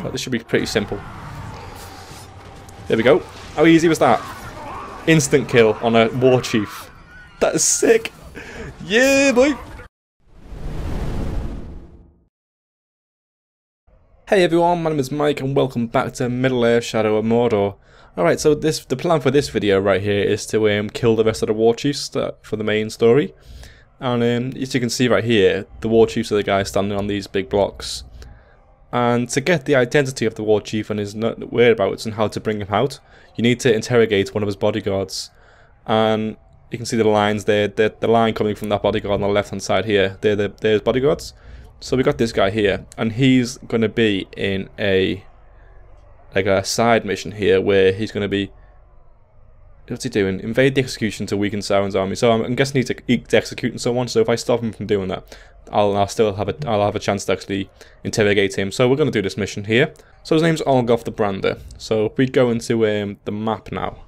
But this should be pretty simple. There we go. How easy was that? Instant kill on a war chief. That is sick. Yeah, boy. Hey everyone, my name is Mike and welcome back to Middle Earth Shadow of Mordor. Alright, so the plan for this video right here is to kill the rest of the war chiefs for the main story. And as you can see right here, the war chiefs are the guys standing on these big blocks. And to get the identity of the war chief and his whereabouts and how to bring him out, you need to interrogate one of his bodyguards. And you can see the lines there, the line coming from that bodyguard on the left hand side here, they're his bodyguards. So we got this guy here, and he's going to be in a side mission here where he's going to be, what's he doing? Invade the execution to weaken Sauron's army. So I'm guessing he's executing someone. So if I stop him from doing that, I'll still have a chance to actually interrogate him. So we're going to do this mission here. So his name's Olgoth the Brander. So if we go into the map now,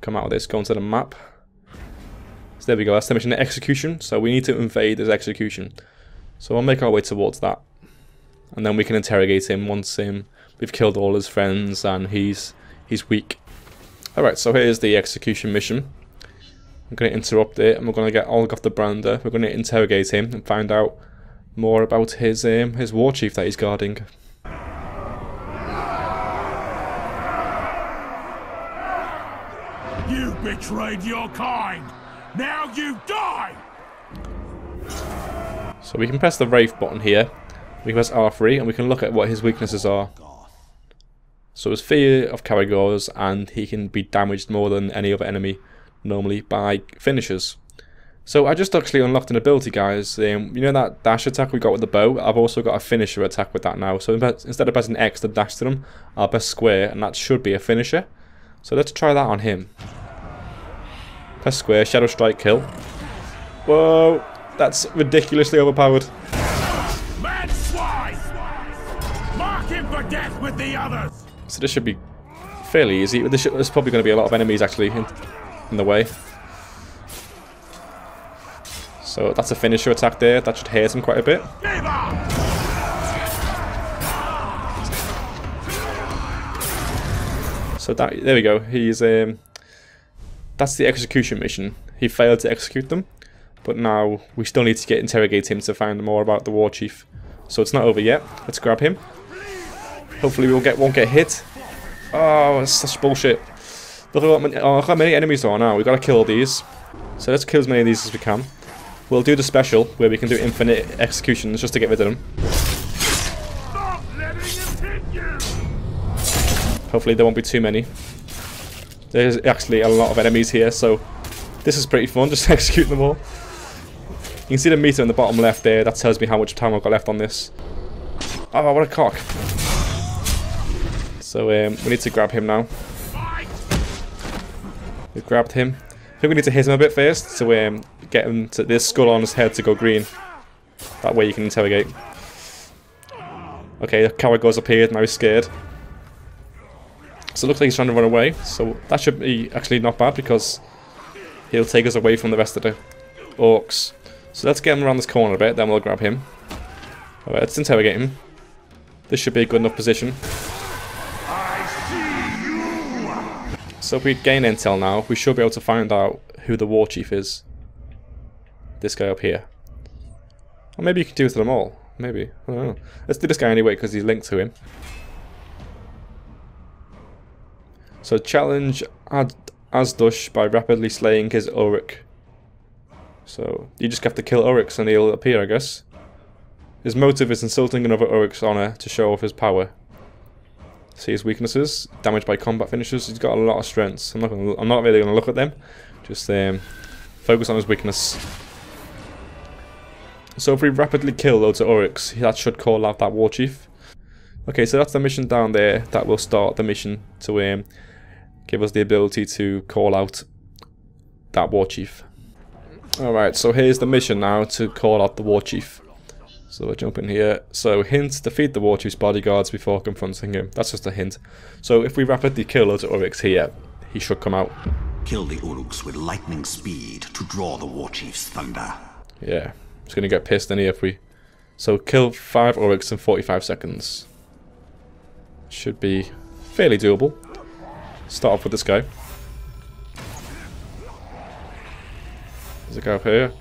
come out of this, go into the map. So there we go. That's the mission, the execution. So we need to invade his execution. So we'll make our way towards that, and then we can interrogate him once we've killed all his friends and he's weak. Alright, so here's the execution mission. I'm going to interrupt it and we're going to get Olgoth the Brander. We're going to interrogate him and find out more about his war chief that he's guarding. You betrayed your kind! Now you die! So we can press the Wraith button here, we can press R3 and we can look at what his weaknesses are. So his fear of Caragors, and he can be damaged more than any other enemy normally by finishers. So I just actually unlocked an ability, guys. You know that dash attack we got with the bow? I've also got a finisher attack with that now. So instead of pressing X to dash to them, I'll press square and that should be a finisher. So let's try that on him. Press square, shadow strike, kill. Whoa! That's ridiculously overpowered. Man, mark him for death with the others. So this should be fairly easy. There's probably going to be a lot of enemies actually in the way. So that's a finisher attack there. That should hurt him quite a bit. So that, there we go. He's that's the execution mission. He failed to execute them. But now we still need to interrogate him to find more about the war chief. So it's not over yet. Let's grab him. Hopefully we won't get hit. Oh, that's such bullshit. Look how many enemies there are now. We've got to kill these. So let's kill as many of these as we can. We'll do the special where we can do infinite executions just to get rid of them. Hopefully there won't be too many. There's actually a lot of enemies here, so this is pretty fun. Just executing them all. You can see the meter in the bottom left there, that tells me how much time I've got left on this. Oh, what a cock. So we need to grab him now. We've grabbed him. I think we need to hit him a bit first to get him to this skull on his head to go green. That way you can interrogate. Okay, the Caragor's appeared, now he's scared. So it looks like he's trying to run away, so that should be actually not bad because he'll take us away from the rest of the orcs. So let's get him around this corner a bit, then we'll grab him. Alright, let's interrogate him. This should be a good enough position. I see you. So if we gain intel now, we should be able to find out who the war chief is. This guy up here. Or maybe you can do it to them all. Maybe. I don't know. Let's do this guy anyway because he's linked to him. So challenge Asdush by rapidly slaying his Uruk. So, you just have to kill Uruks and he'll appear, I guess. His motive is insulting another Uruk's honour to show off his power. See his weaknesses, damaged by combat finishes. He's got a lot of strengths. I'm not really going to look at them. Just focus on his weakness. So if we rapidly kill loads of Uruks, that should call out that war chief. Okay, so that's the mission down there. That will start the mission to give us the ability to call out that war chief. Alright, so here's the mission now to call out the war chief. So we'll jump in here. So hint, defeat the war chief's bodyguards before confronting him. That's just a hint. So if we rapidly kill loads of Uruks here, he should come out. Kill the Uruks with lightning speed to draw the war chief's thunder. Yeah, he's going to get pissed in here if we... So kill 5 Uruks in 45 seconds. Should be fairly doable. Start off with this guy. There's a guy up here.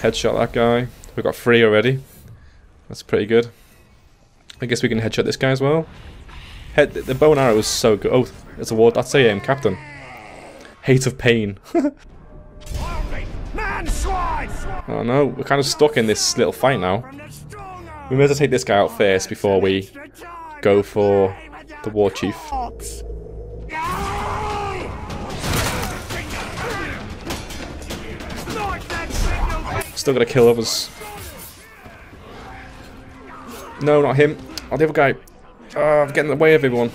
Headshot that guy. We've got 3 already. That's pretty good. I guess we can headshot this guy as well. The bow and arrow is so good. Oh, it's a ward. That's a captain. Hate of pain. Oh no, we're kind of stuck in this little fight now. We may as well take this guy out first before we go for the war chief. Still gotta kill others. No, not him. Oh, the other guy. Oh, I'm getting in the way of everyone.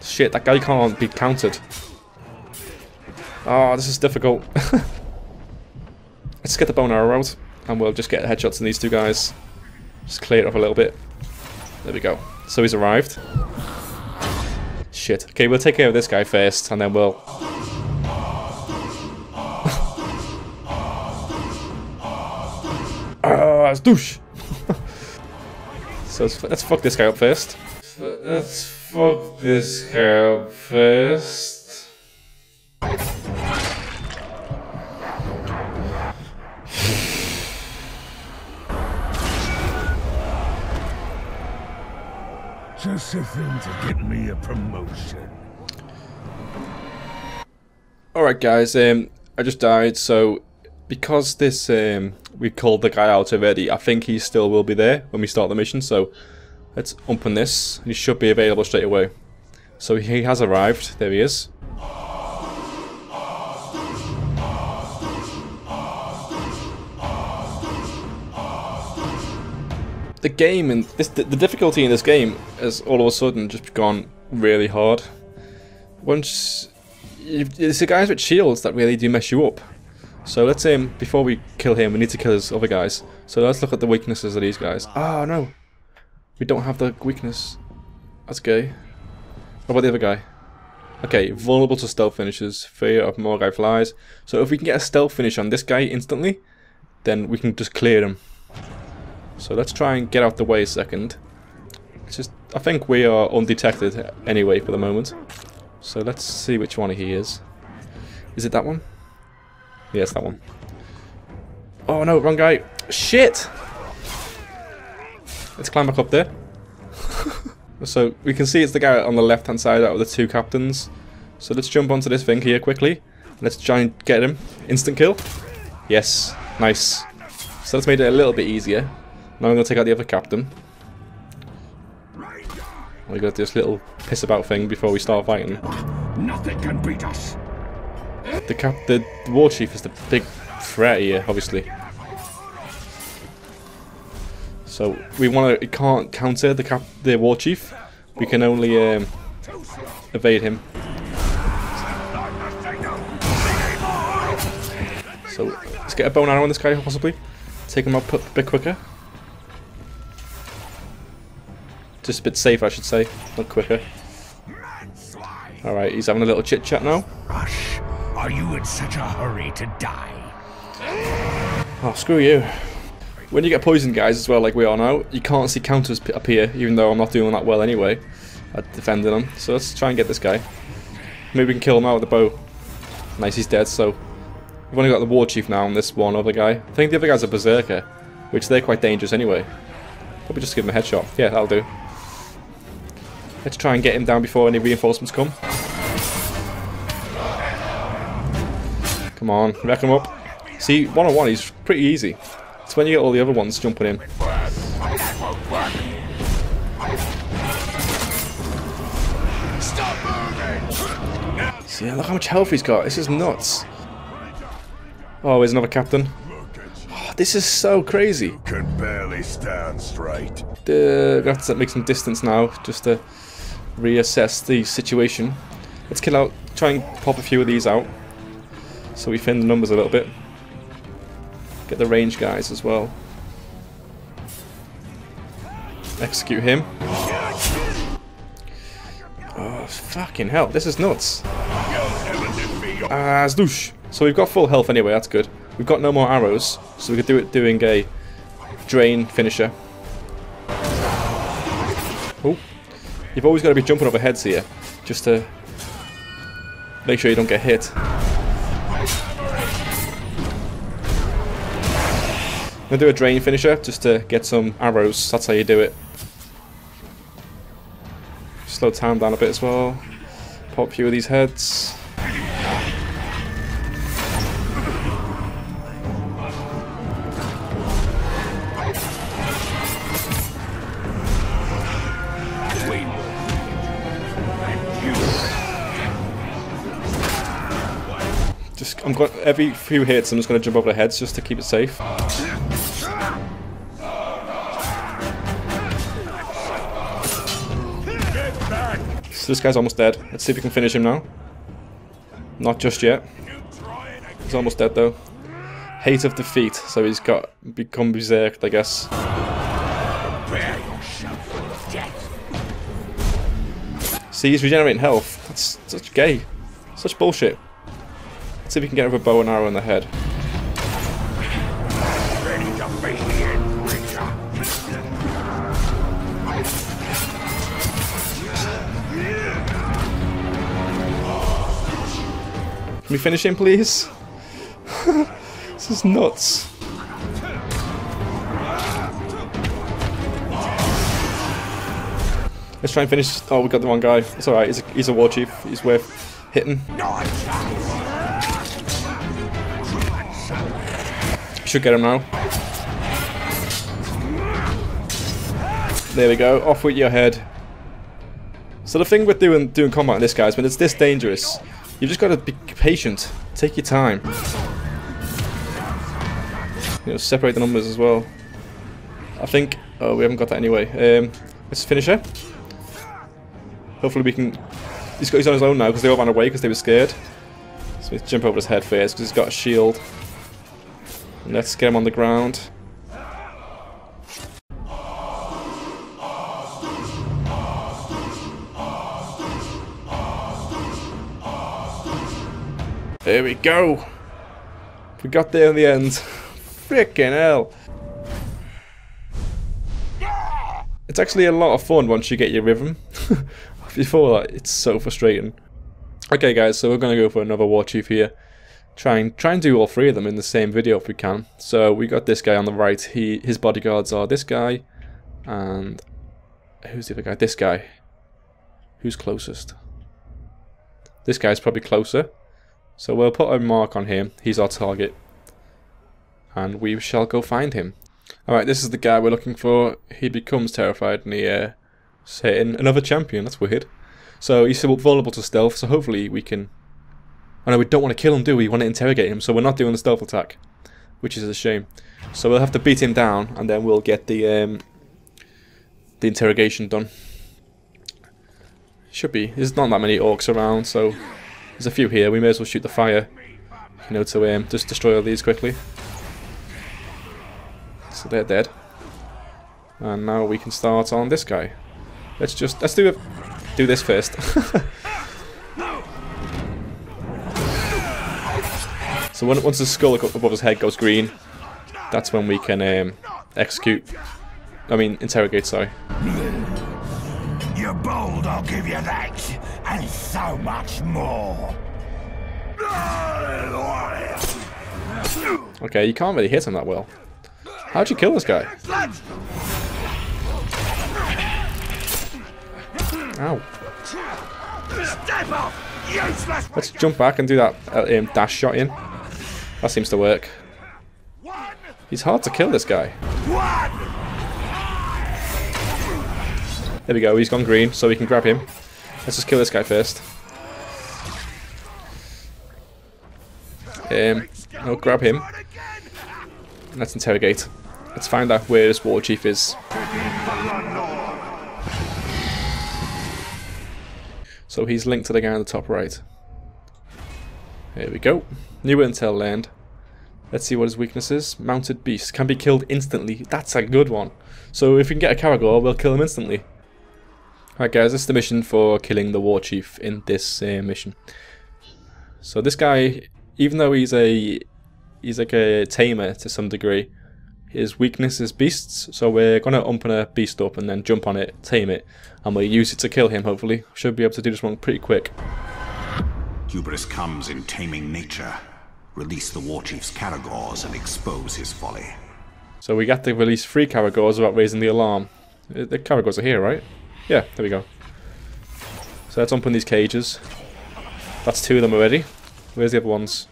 Shit, that guy can't be countered. Oh, this is difficult. Let's get the bow and arrow out, and we'll just get headshots on these two guys. Just clear it up a little bit. There we go. So he's arrived. Shit. Okay, we'll take care of this guy first, and then we'll... Asdush! So let's fuck this guy up first. Let's fuck this guy up first. Just a thing to get me a promotion. Alright guys, I just died, so because this we called the guy out already, I think he still will be there when we start the mission, so let's open this. He should be available straight away. So he has arrived. There he is. The game and the difficulty in this game has all of a sudden just gone really hard. Once it's the guys with shields that really do mess you up. So let's before we kill him, we need to kill his other guys. So let's look at the weaknesses of these guys. Oh no, we don't have the weakness. That's gay. What about the other guy? Okay, vulnerable to stealth finishes, fear of more guy flies. So if we can get a stealth finish on this guy instantly, then we can just clear him. So let's try and get out the way a second. It's just, I think we are undetected anyway for the moment. So let's see which one he is. Is it that one? Yes, that one. Oh no, wrong guy. Shit! Let's climb back up there. So we can see it's the guy on the left hand side out of the two captains. So let's jump onto this thing here quickly. Let's try and get him. Instant kill. Yes, nice. So that's made it a little bit easier. Now I'm going to take out the other captain. We got this little piss about thing before we start fighting. Nothing can beat us. The war chief is the big threat here, obviously. So we want to can't counter the war chief. We can only evade him. So let's get a bow and arrow on this guy, possibly. Take him up a bit quicker. Just a bit safer, I should say, not quicker. All right, he's having a little chit chat now. Are you in such a hurry to die? Oh, screw you. When you get poisoned, guys, as well, like we are now, you can't see counters appear, even though I'm not doing that well anyway at defending them. So let's try and get this guy. Maybe we can kill him out with the bow. Nice, he's dead, so... We've only got the war chief now and this one other guy. I think the other guy's a berserker, which they're quite dangerous anyway. Probably just give him a headshot. Yeah, that'll do. Let's try and get him down before any reinforcements come. Come on, wreck him up. See, one-on-one, he's pretty easy. It's when you get all the other ones jumping in. See, look how much health he's got. This is nuts. Oh, here's another captain. Oh, this is so crazy. You can barely stand straight. We have to make some distance now, just to reassess the situation. Let's kill out. Try and pop a few of these out. So we thin the numbers a little bit. Get the range guys as well. Execute him. Oh, fucking hell. This is nuts. Asdush. So we've got full health anyway. That's good. We've got no more arrows. So we could do it doing a drain finisher. Oh. You've always got to be jumping over heads here, just to make sure you don't get hit. I'm going to do a drain finisher, just to get some arrows. That's how you do it. Slow time down a bit as well. Pop a few of these heads. I'm going, every few hits I'm just going to jump over the heads just to keep it safe. So this guy's almost dead. Let's see if we can finish him now. Not just yet. He's almost dead though. Hate of defeat, so he's got become berserked, I guess. See, he's regenerating health. That's such gay. Such bullshit. Let's see if we can get over a bow and arrow in the head. Can we finish him, please? This is nuts. Let's try and finish. Oh, we got the wrong guy. It's alright, he's a war chief. He's worth hitting. Should get him now. There we go. Off with your head. So the thing with doing combat in this, guys, when it's this dangerous, you've just got to be patient. Take your time. You know, separate the numbers as well. I think. Oh, we haven't got that anyway. Let's finish her. Hopefully we can. He's on his own now because they all ran away because they were scared. So let's jump over his head first because he's got a shield. Let's get him on the ground. There we go! We got there in the end. Frickin' hell! It's actually a lot of fun once you get your rhythm. Before that, it's so frustrating. Okay guys, so we're gonna go for another war chief here. Try and do all three of them in the same video if we can. So we got this guy on the right. His bodyguards are this guy, and who's the other guy? This guy. Who's closest? This guy's probably closer. So we'll put a mark on him. He's our target, and we shall go find him. All right, this is the guy we're looking for. He becomes terrified, and he's hitting another champion. That's weird. So he's vulnerable to stealth. So hopefully we can. Oh no, we don't want to kill him, do we? We want to interrogate him, so we're not doing the stealth attack, which is a shame. So we'll have to beat him down, and then we'll get the interrogation done. Should be. There's not that many orcs around, so there's a few here. We may as well shoot the fire, you know, to just destroy all these quickly. So they're dead, and now we can start on this guy. Let's do this first. So once the skull above his head goes green, that's when we can interrogate, sorry. You're bold, I'll give you that, and so much more. Okay, you can't really hit him that well. How'd you kill this guy? Ow. Step up, useless. Let's jump back and do that dash shot in. That seems to work. He's hard to kill, this guy. There we go, he's gone green, so we can grab him. Let's just kill this guy first. I'll grab him. Let's interrogate. Let's find out where this war chief is. So he's linked to the guy on the top right. Here we go. New intel land. Let's see what his weakness is. Mounted beast. Can be killed instantly. That's a good one. So if we can get a Caragor, we'll kill him instantly. Alright guys, that's the mission for killing the war chief in this mission. So this guy, even though he's like a tamer to some degree, His weakness is beasts, so we're going to open a beast up and then jump on it, tame it, and we'll use it to kill him, hopefully. Should be able to do this one pretty quick. Hubris comes in taming nature. Release the war chief's Caragors and expose his folly. So we got to release 3 Caragors without raising the alarm. The Caragors are here, right? Yeah, there we go. So let's open these cages. That's 2 of them already. Where's the other ones?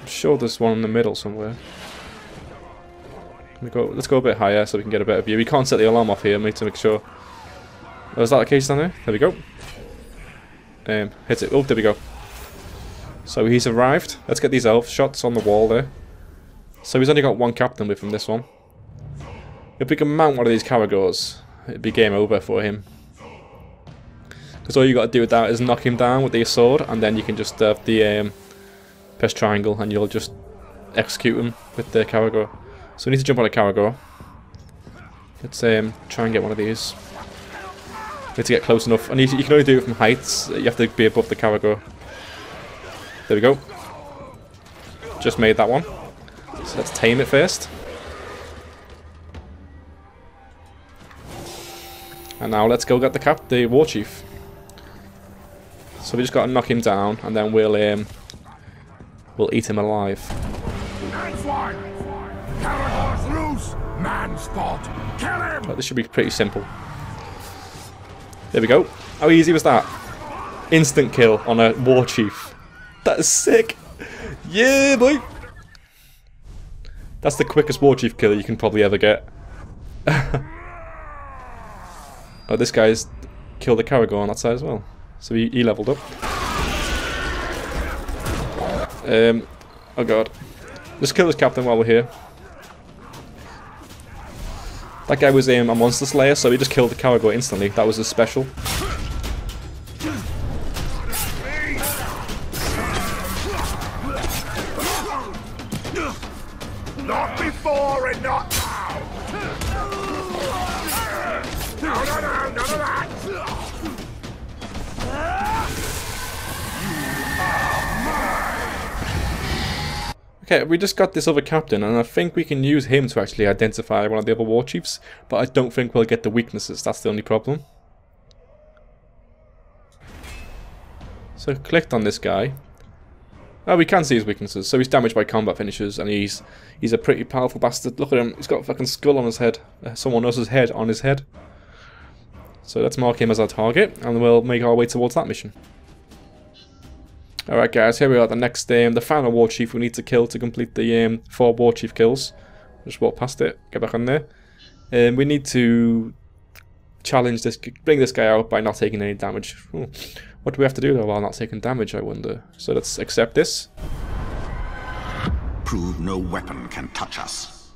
I'm sure there's one in the middle somewhere. Let's go a bit higher so we can get a better view. We can't set the alarm off here. We need to make sure. Oh, is that a cage down there? There we go. Hit it. Oh, there we go. So he's arrived. Let's get these elf shots on the wall there. So he's only got 1 captain with him, this one. If we can mount one of these Caragors, it'd be game over for him. Because all you got to do with that is knock him down with the sword, and then you can just have the press triangle, and you'll just execute him with the Caragor. So we need to jump on a Caragor. Let's try and get one of these. We need to get close enough. And you can only do it from heights. You have to be above the Caragor. There we go. Just made that one. So let's tame it first. And now let's go get the war chief. So we just got to knock him down, and then we'll eat him alive. Man's fault. Kill him. But this should be pretty simple. There we go. How easy was that? Instant kill on a war chief. That is sick. Yeah, boy. That's the quickest war chief kill you can probably ever get. Oh, this guy's killed the Caragor on that side as well. So he leveled up. Oh god. Let's kill this captain while we're here. That guy was a monster slayer, so he just killed the Caragor instantly. That was his special. Not before and not now. No, none of that. Okay, we just got this other captain, and I think we can use him to actually identify one of the other war chiefs, but I don't think we'll get the weaknesses. That's the only problem. So clicked on this guy. Oh, we can see his weaknesses. So he's damaged by combat finishes, and he's a pretty powerful bastard. Look at him. He's got a fucking skull on his head. Someone else's head on his head. So let's mark him as our target, and we'll make our way towards that mission. Alright guys, here we are, the next the final war chief we need to kill to complete the 4 war chief kills. Just walk past it, get back on there. We need to challenge this, bring this guy out by not taking any damage. Ooh. What do we have to do though while not taking damage, I wonder? So let's accept this. Prove no weapon can touch us.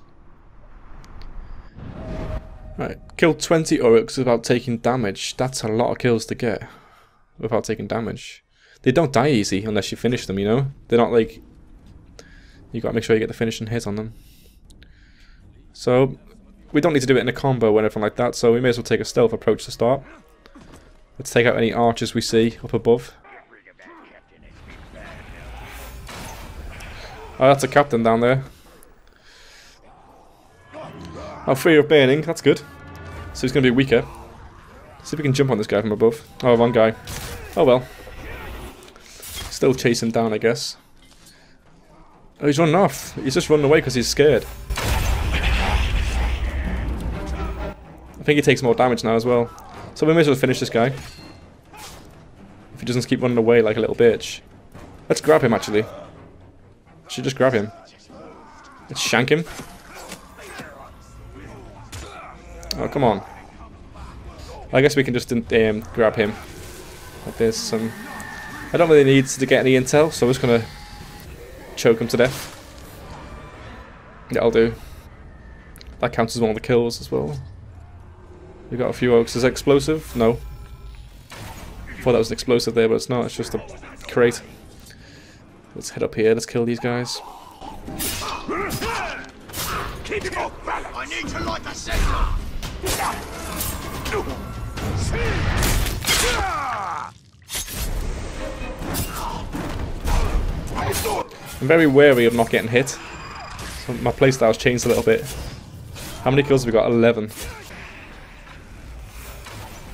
Right, killed 20 Uruks without taking damage. That's a lot of kills to get without taking damage. They don't die easy unless you finish them, you know? They're not like... you got to make sure you get the finishing hit on them. So, we don't need to do it in a combo or anything like that, so we may as well take a stealth approach to start. Let's take out any archers we see up above. Oh, that's a captain down there. Oh, free of burning, that's good. So he's going to be weaker. See if we can jump on this guy from above. Oh, wrong guy. Oh well. Still chase him down, I guess. Oh, he's running off. He's just running away because he's scared. I think he takes more damage now as well. So we may as well finish this guy. If he doesn't keep running away like a little bitch. Let's grab him, actually. I should just grab him. Let's shank him. Oh, come on. I guess we can just grab him. Like there's some... I don't really need to get any intel, so I'm just going to choke him to death. That'll do. That counts as one of the kills as well. We got a few orcs. Is that explosive? No. I thought that was an explosive there, but it's not. It's just a crate. Let's head up here. Let's kill these guys. Keep him off balance. I need to light a signal. I'm very wary of not getting hit. My playstyle's changed a little bit. How many kills have we got? 11.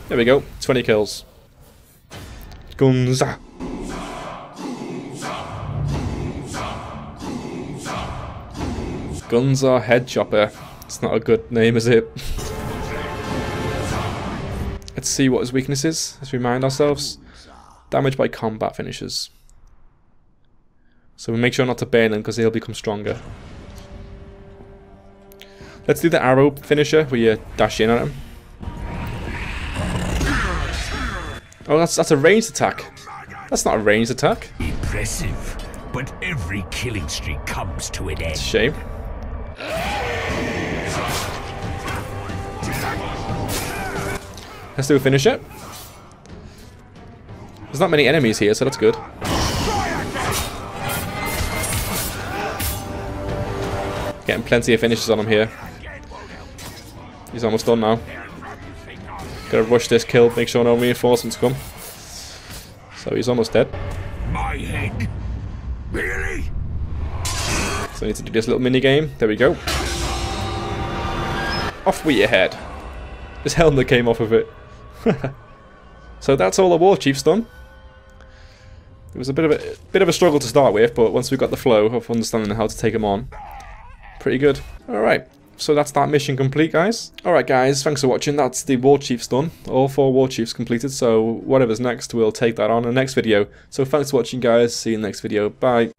There we go. 20 kills. Gunza. Gunza Headchopper. It's not a good name, is it? Let's see what his weakness is. Let's remind ourselves. Damage by combat finishes. So we make sure not to burn him because he'll become stronger. Let's do the arrow finisher where you dash in at him. Oh, that's a ranged attack. That's not a ranged attack. Impressive, but every killing streak comes to an end. It's a shame. Let's do a finisher. There's not many enemies here, so that's good. Getting plenty of finishes on him here. He's almost done now. Gotta rush this kill, make sure no reinforcements come. So he's almost dead. My head. Really? So I need to do this little mini game. There we go. Off with your head. This helmet came off of it. So that's all the war chief's done. It was a bit of a struggle to start with, but once we got the flow of understanding how to take them on, pretty good. Alright, so that's that mission complete, guys. Alright guys, thanks for watching. That's the war chiefs done. All 4 war chiefs completed, so whatever's next, we'll take that on in the next video. So thanks for watching, guys. See you in the next video. Bye.